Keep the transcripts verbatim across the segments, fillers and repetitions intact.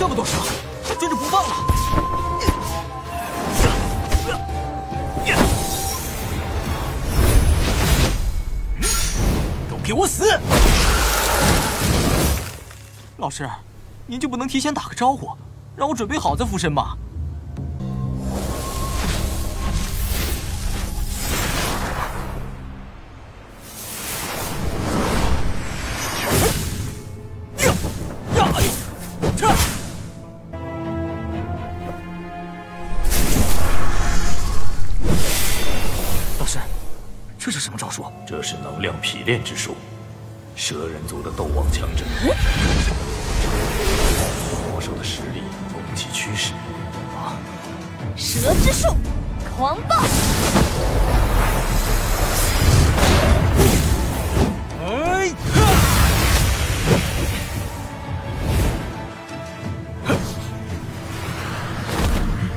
这么多伤，真是不放了。都给我死！老师，您就不能提前打个招呼，让我准备好再附身吗？ 这是能量匹练之术，蛇人族的斗王强者，魔兽的实力同其驱使。啊！蛇之术，狂暴！哎呀！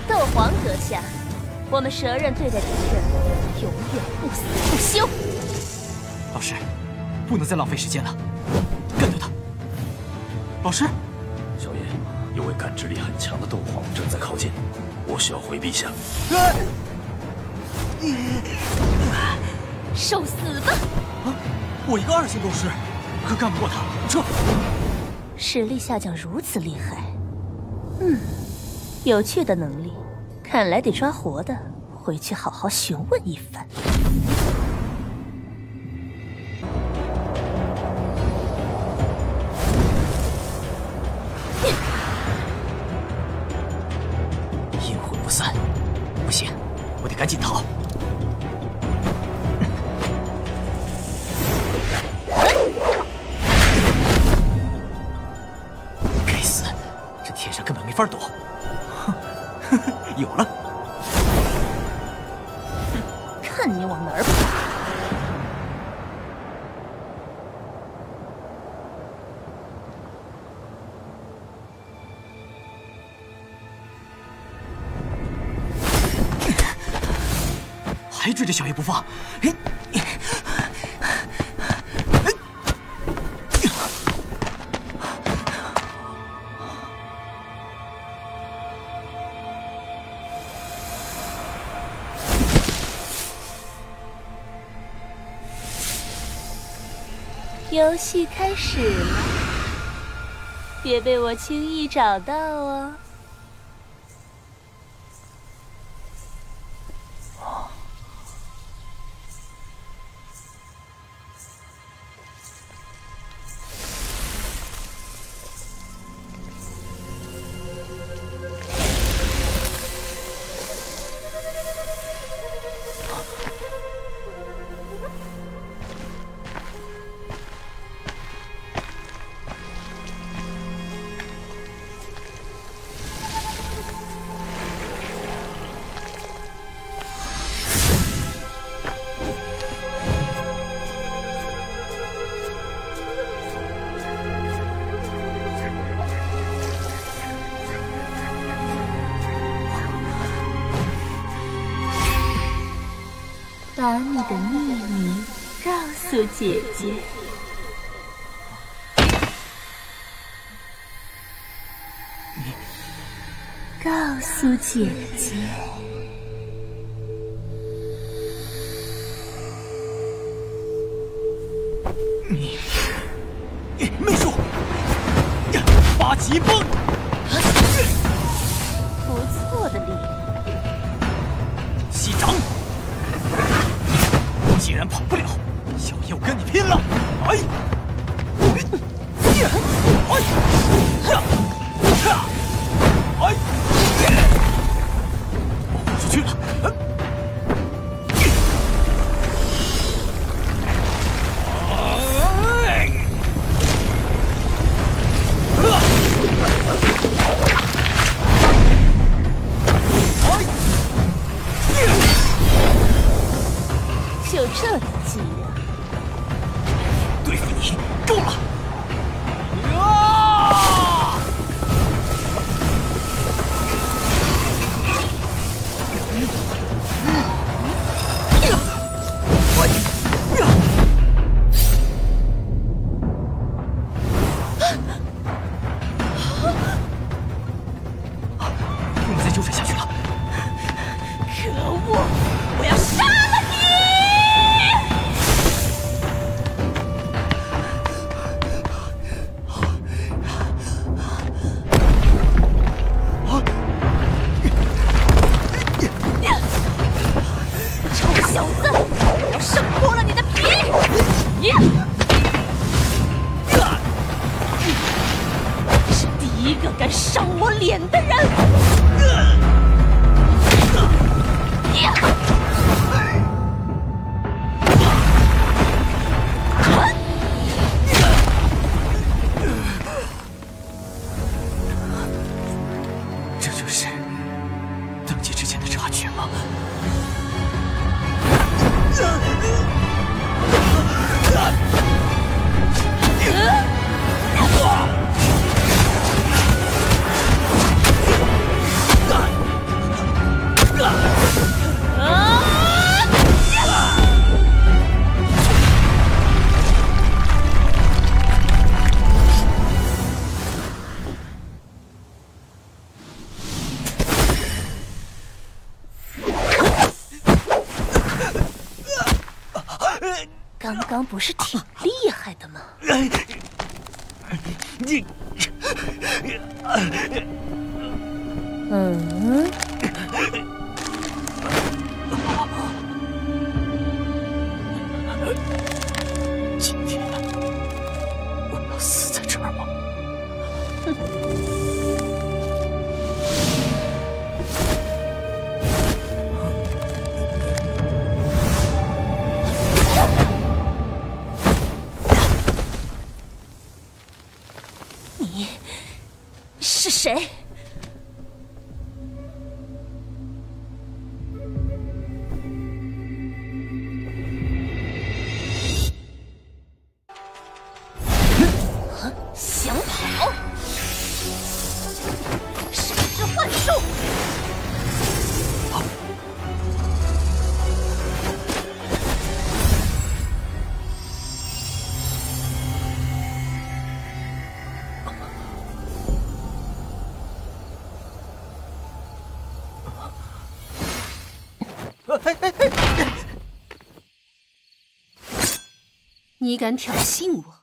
斗皇阁下，我们蛇人对待敌人，永远不死不休。 老师，不能再浪费时间了，干掉他！老师，小野，有位感知力很强的斗皇正在靠近，我需要回避一下。受死吧！啊，我一个二星斗师，可干不过他。撤！实力下降如此厉害，嗯，有趣的能力，看来得抓活的，回去好好询问一番。 赶紧逃！该死，这天上根本没法躲。哼，有了！看你往哪儿跑！ 还追着小叶不放，嘿，游戏开始了，别被我轻易找到哦。 把你的秘密告诉姐姐。你告诉姐姐。你媚术，八极崩，不错的力量。息掌。 竟然跑不了，小叶，我跟你拼了！哎，哎，哎，我豁出去了！ 这点伎俩，对付你够了！啊！个敢伤我脸的人！这就是等级之间的差距吗？ 刚刚不是挺厉害的吗？你，嗯，今天我要死在这儿吗？哼。 你是谁？想跑？神之幻术！你敢挑衅我？